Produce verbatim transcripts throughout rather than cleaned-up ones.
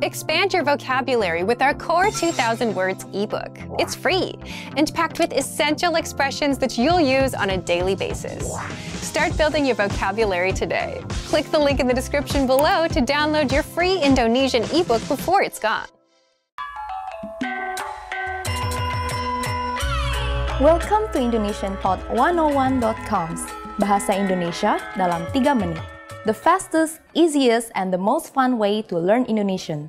Expand your vocabulary with our Core two thousand Words eBook. It's free and packed with essential expressions that you'll use on a daily basis. Start building your vocabulary today. Click the link in the description below to download your free Indonesian eBook before it's gone. Welcome to Indonesian Pod one oh one dot com's Bahasa Indonesia dalam tiga menit. The fastest, easiest, and the most fun way to learn Indonesian.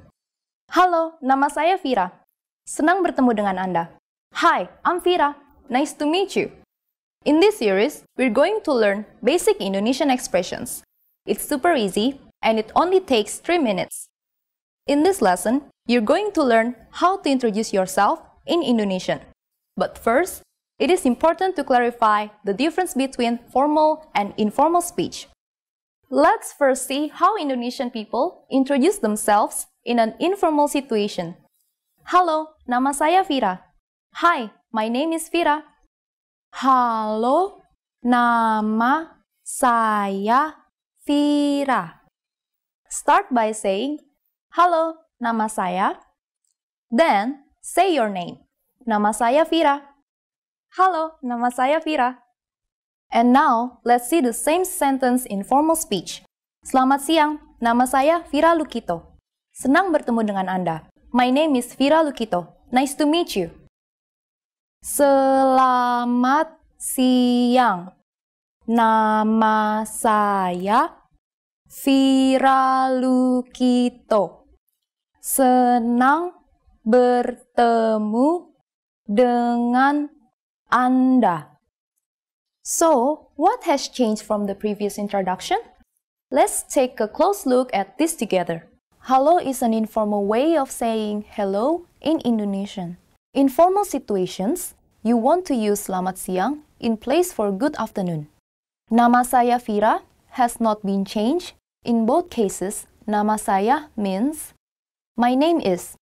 Halo, nama saya Vira. Senang bertemu dengan Anda. Hi, I'm Vira. Nice to meet you. In this series, we're going to learn basic Indonesian expressions. It's super easy, and it only takes three minutes. In this lesson, you're going to learn how to introduce yourself in Indonesian. But first, it is important to clarify the difference between formal and informal speech. Let's first see how Indonesian people introduce themselves in an informal situation. Halo, nama saya Vira. Hi, my name is Vira. Halo, nama saya Vira. Start by saying, halo, nama saya. Then, say your name. Nama saya Vira. Halo, nama saya Vira. And now, let's see the same sentence in formal speech. Selamat siang, nama saya Vira Lukito. Senang bertemu dengan Anda. My name is Vira Lukito. Nice to meet you. Selamat siang. Nama saya Vira Lukito. Senang bertemu dengan Anda. So, what has changed from the previous introduction? Let's take a close look at this together. Halo is an informal way of saying hello in Indonesian. In formal situations, you want to use selamat siang in place for good afternoon. Nama saya Vira has not been changed. In both cases, nama saya means my name is.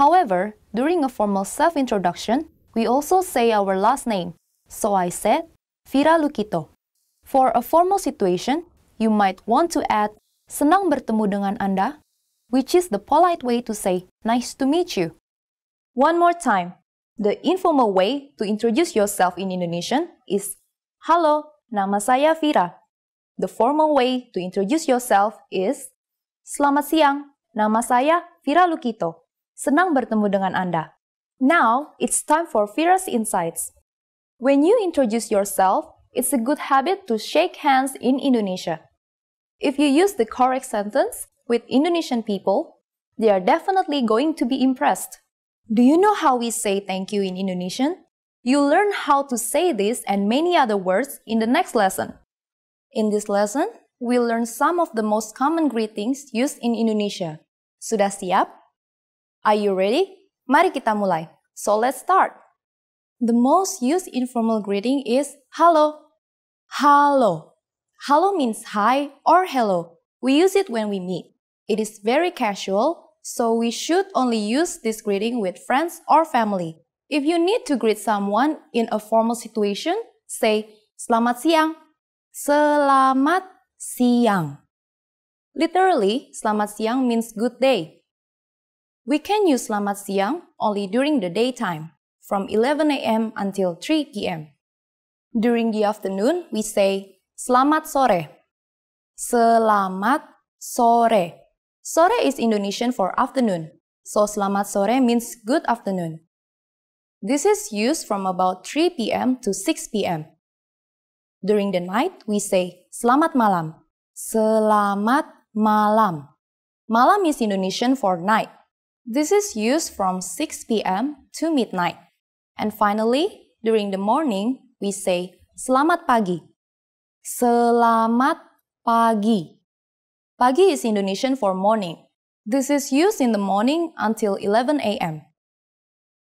However, during a formal self-introduction, we also say our last name. So I said, Vira Lukito. For a formal situation, you might want to add senang bertemu dengan Anda, which is the polite way to say nice to meet you. One more time, the informal way to introduce yourself in Indonesian is halo, nama saya Vira. The formal way to introduce yourself is selamat siang, nama saya Vira Lukito. Senang bertemu dengan Anda. Now, it's time for Vira's insights. When you introduce yourself, it's a good habit to shake hands in Indonesia. If you use the correct sentence with Indonesian people, they are definitely going to be impressed. Do you know how we say thank you in Indonesian? You'll learn how to say this and many other words in the next lesson. In this lesson, we'll learn some of the most common greetings used in Indonesia. Sudah siap? Are you ready? Mari kita mulai. So let's start. The most used informal greeting is halo. Halo. Halo means hi or hello. We use it when we meet. It is very casual, so we should only use this greeting with friends or family. If you need to greet someone in a formal situation, say selamat siang. Selamat siang. Literally, selamat siang means good day. We can use selamat siang only during the daytime, from eleven a m until three p m During the afternoon, we say selamat sore. Selamat sore. Sore is Indonesian for afternoon, so selamat sore means good afternoon. This is used from about three p m to six p m During the night, we say selamat malam. Selamat malam. Malam is Indonesian for night. This is used from six p m to midnight. And finally, during the morning, we say selamat pagi. Selamat pagi. Pagi is Indonesian for morning. This is used in the morning until eleven a m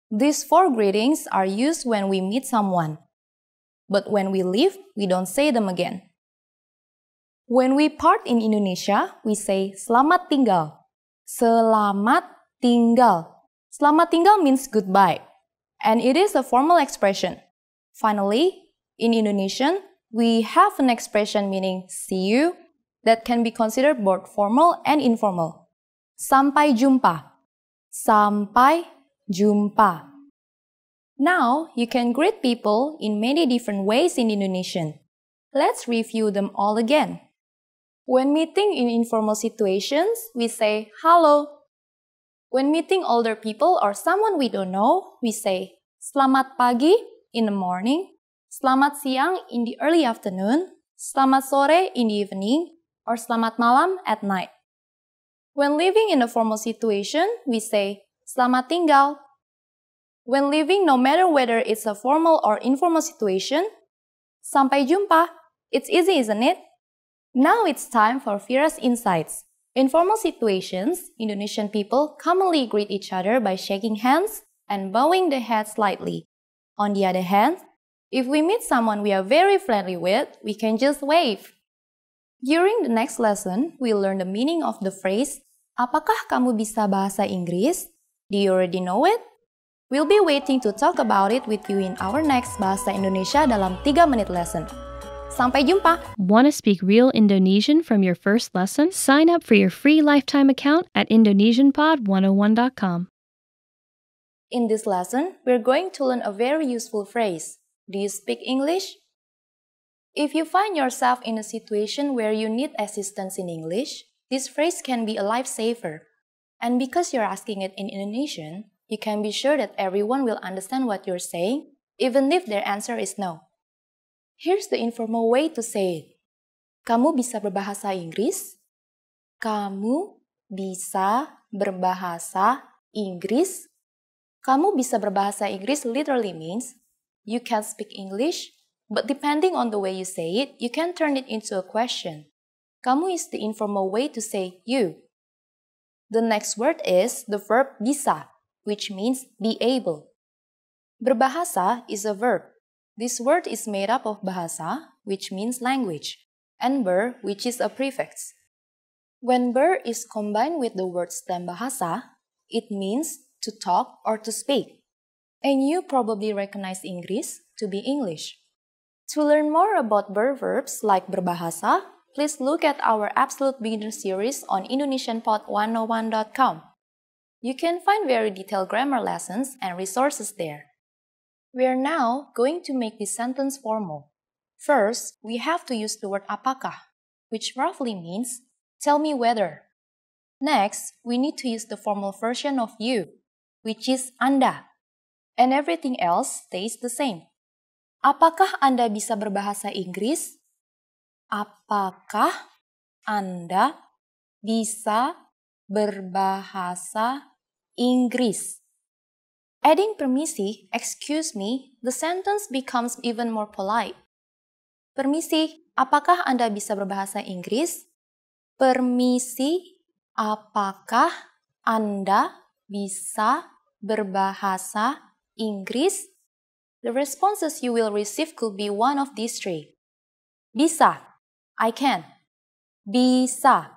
These four greetings are used when we meet someone. But when we leave, we don't say them again. When we part in Indonesia, we say selamat tinggal. Selamat tinggal. Selamat tinggal means goodbye. And it is a formal expression. Finally, in Indonesian, we have an expression meaning see you that can be considered both formal and informal. Sampai jumpa. Sampai jumpa. Now, you can greet people in many different ways in Indonesian. Let's review them all again. When meeting in informal situations, we say hello. When meeting older people or someone we don't know, we say selamat pagi in the morning, selamat siang in the early afternoon, selamat sore in the evening, or selamat malam at night. When living in a formal situation, we say selamat tinggal. When living, no matter whether it's a formal or informal situation, sampai jumpa. It's easy, isn't it? Now it's time for Vira's Insights. In formal situations, Indonesian people commonly greet each other by shaking hands and bowing the head slightly. On the other hand, if we meet someone we are very friendly with, we can just wave. During the next lesson, we'll learn the meaning of the phrase, Apakah kamu bisa bahasa Inggris? Do you already know it? We'll be waiting to talk about it with you in our next Bahasa Indonesia dalam tiga menit lesson. Sampai jumpa! Want to speak real Indonesian from your first lesson? Sign up for your free lifetime account at Indonesian Pod one oh one dot com. In this lesson, we're going to learn a very useful phrase. Do you speak English? If you find yourself in a situation where you need assistance in English, this phrase can be a lifesaver. And because you're asking it in Indonesian, you can be sure that everyone will understand what you're saying, even if their answer is no. Here's the informal way to say it. Kamu bisa berbahasa Inggris? Kamu bisa berbahasa Inggris? Kamu bisa berbahasa Inggris literally means you can speak English, but depending on the way you say it, you can turn it into a question. Kamu is the informal way to say you. The next word is the verb bisa, which means be able. Berbahasa is a verb. This word is made up of bahasa, which means language, and ber, which is a prefix. When ber is combined with the word stem bahasa, it means to talk or to speak. And you probably recognize Inggris to be English. To learn more about ber verbs like berbahasa, please look at our Absolute Beginner series on Indonesian Pod one oh one dot com. You can find very detailed grammar lessons and resources there. We are now going to make this sentence formal. First, we have to use the word apakah, which roughly means, tell me whether. Next, we need to use the formal version of you, which is Anda. And everything else stays the same. Apakah Anda bisa berbahasa Inggris? Apakah Anda bisa berbahasa Inggris? Adding permisi, excuse me, the sentence becomes even more polite. Permisi, apakah Anda bisa berbahasa Inggris? Permisi, apakah Anda bisa berbahasa Inggris? The responses you will receive could be one of these three. Bisa, I can. Bisa,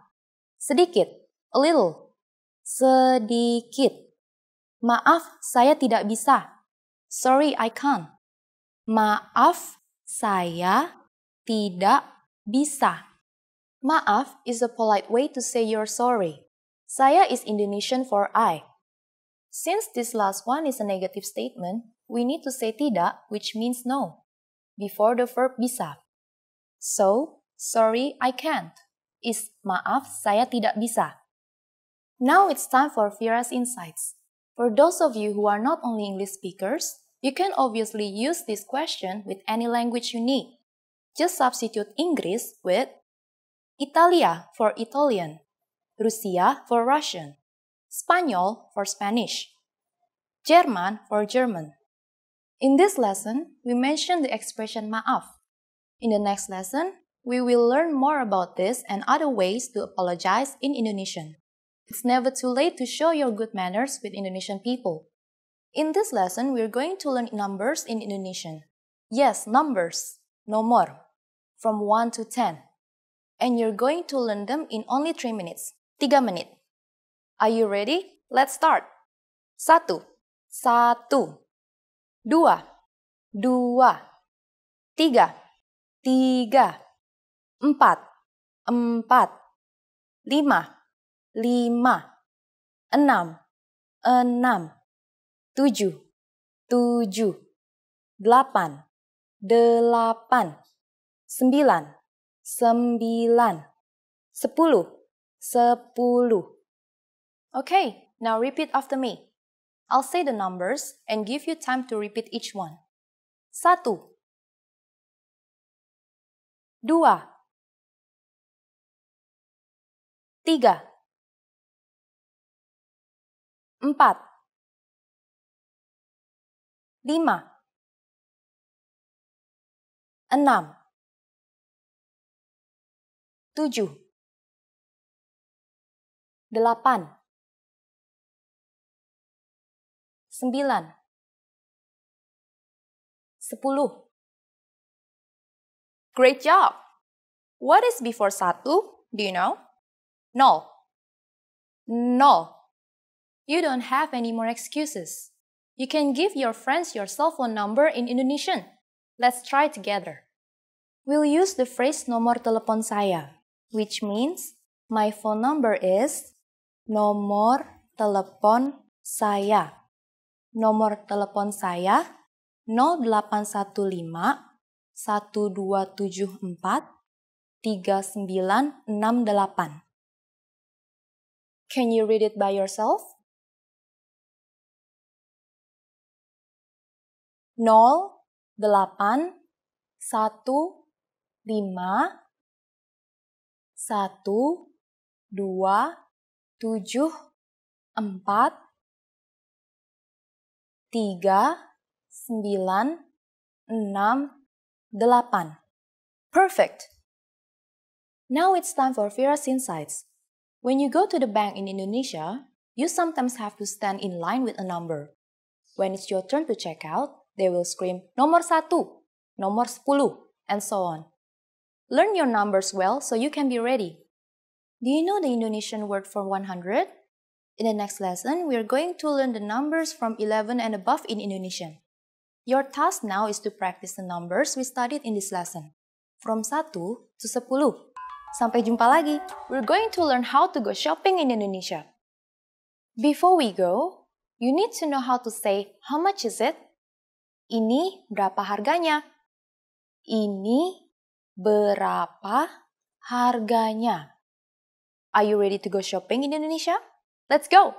sedikit, a little. Sedikit. Maaf, saya tidak bisa. Sorry, I can't. Maaf, saya tidak bisa. Maaf is a polite way to say you're sorry. Saya is Indonesian for I. Since this last one is a negative statement, we need to say tidak, which means no, before the verb bisa. So, sorry, I can't is maaf, saya tidak bisa. Now it's time for Vira's Insights. For those of you who are not only English speakers, you can obviously use this question with any language you need. Just substitute Inggris with Italia for Italian, Rusia for Russian, Spanyol for Spanish, Jerman for German. In this lesson, we mentioned the expression maaf. In the next lesson, we will learn more about this and other ways to apologize in Indonesian. It's never too late to show your good manners with Indonesian people. In this lesson, we're going to learn numbers in Indonesian. Yes, numbers, nomor, from one to ten. And you're going to learn them in only three minutes, tiga menit. Are you ready? Let's start. Satu, satu. Dua, dua. Tiga, tiga. Empat, empat. Lima, lima. enam, enam, tujuh, tujuh, delapan, delapan, sembilan, sembilan, sepuluh, sepuluh. Okay, now repeat after me. I'll say the numbers and give you time to repeat each one. Satu, dua, tiga, empat, lima, enam, tujuh, delapan, sembilan, sepuluh. Great job! What is before satu? Do you know? Nol. Nol. You don't have any more excuses. You can give your friends your cell phone number in Indonesian. Let's try together. We'll use the phrase nomor telepon saya, which means my phone number is nomor telepon saya. Nomor telepon saya nol delapan satu lima satu dua tujuh empat tiga sembilan enam delapan. Can you read it by yourself? nol delapan satu lima satu dua tujuh empat tiga sembilan enam delapan. Perfect! Now it's time for Vira's Insights. When you go to the bank in Indonesia, you sometimes have to stand in line with a number. When it's your turn to check out, they will scream, nomor satu, nomor sepuluh, and so on. Learn your numbers well so you can be ready. Do you know the Indonesian word for one hundred? In the next lesson, we are going to learn the numbers from eleven and above in Indonesian. Your task now is to practice the numbers we studied in this lesson, from satu to sepuluh. Sampai jumpa lagi. We're going to learn how to go shopping in Indonesia. Before we go, you need to know how to say how much is it? Ini berapa harganya? Ini berapa harganya? Are you ready to go shopping in Indonesia? Let's go!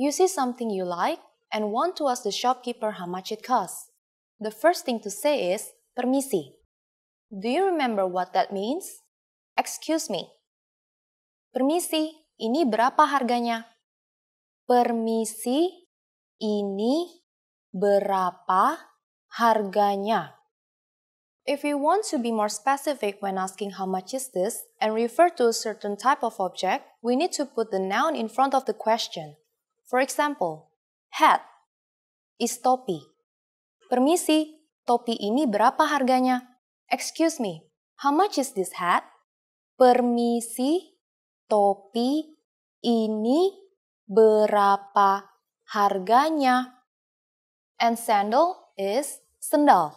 You see something you like and want to ask the shopkeeper how much it costs. The first thing to say is permisi. Do you remember what that means? Excuse me. Permisi, ini berapa harganya? Permisi, ini berapa harganya? If you want to be more specific when asking how much is this and refer to a certain type of object, we need to put the noun in front of the question. For example, hat is topi. Permisi, topi ini berapa harganya? Excuse me, how much is this hat? Permisi, topi ini berapa harganya? And sandal is sendal.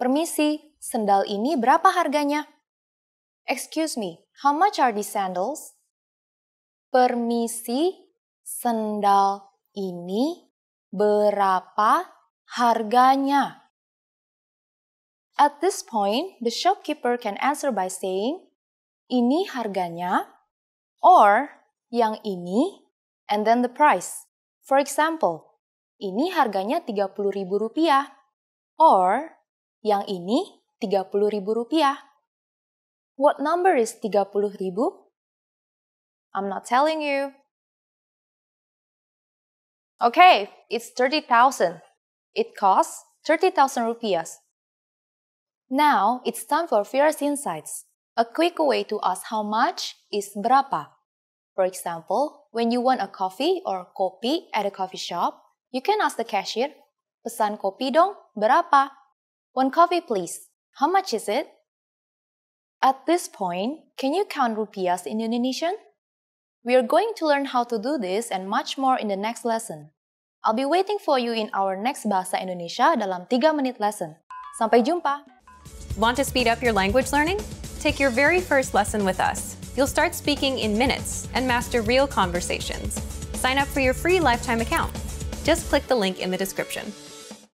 Permisi, sendal ini berapa harganya? Excuse me, how much are these sandals? Permisi, sendal ini berapa harganya? At this point, the shopkeeper can answer by saying, ini harganya, or yang ini, and then the price. For example, ini harganya tiga puluh ribu rupiah, or yang ini tiga puluh ribu rupiah. What number is tiga puluh ribu? I'm not telling you. Okay, it's thirty thousand. It costs thirty thousand rupiah. Now, it's time for Vira's Insights. A quick way to ask how much is berapa. For example, when you want a coffee or kopi at a coffee shop, you can ask the cashier, pesan kopi dong, berapa? One coffee please, how much is it? At this point, can you count rupiahs in Indonesian? We are going to learn how to do this and much more in the next lesson. I'll be waiting for you in our next Bahasa Indonesia dalam tiga menit lesson. Sampai jumpa! Want to speed up your language learning? Take your very first lesson with us. You'll start speaking in minutes and master real conversations. Sign up for your free lifetime account. Just click the link in the description.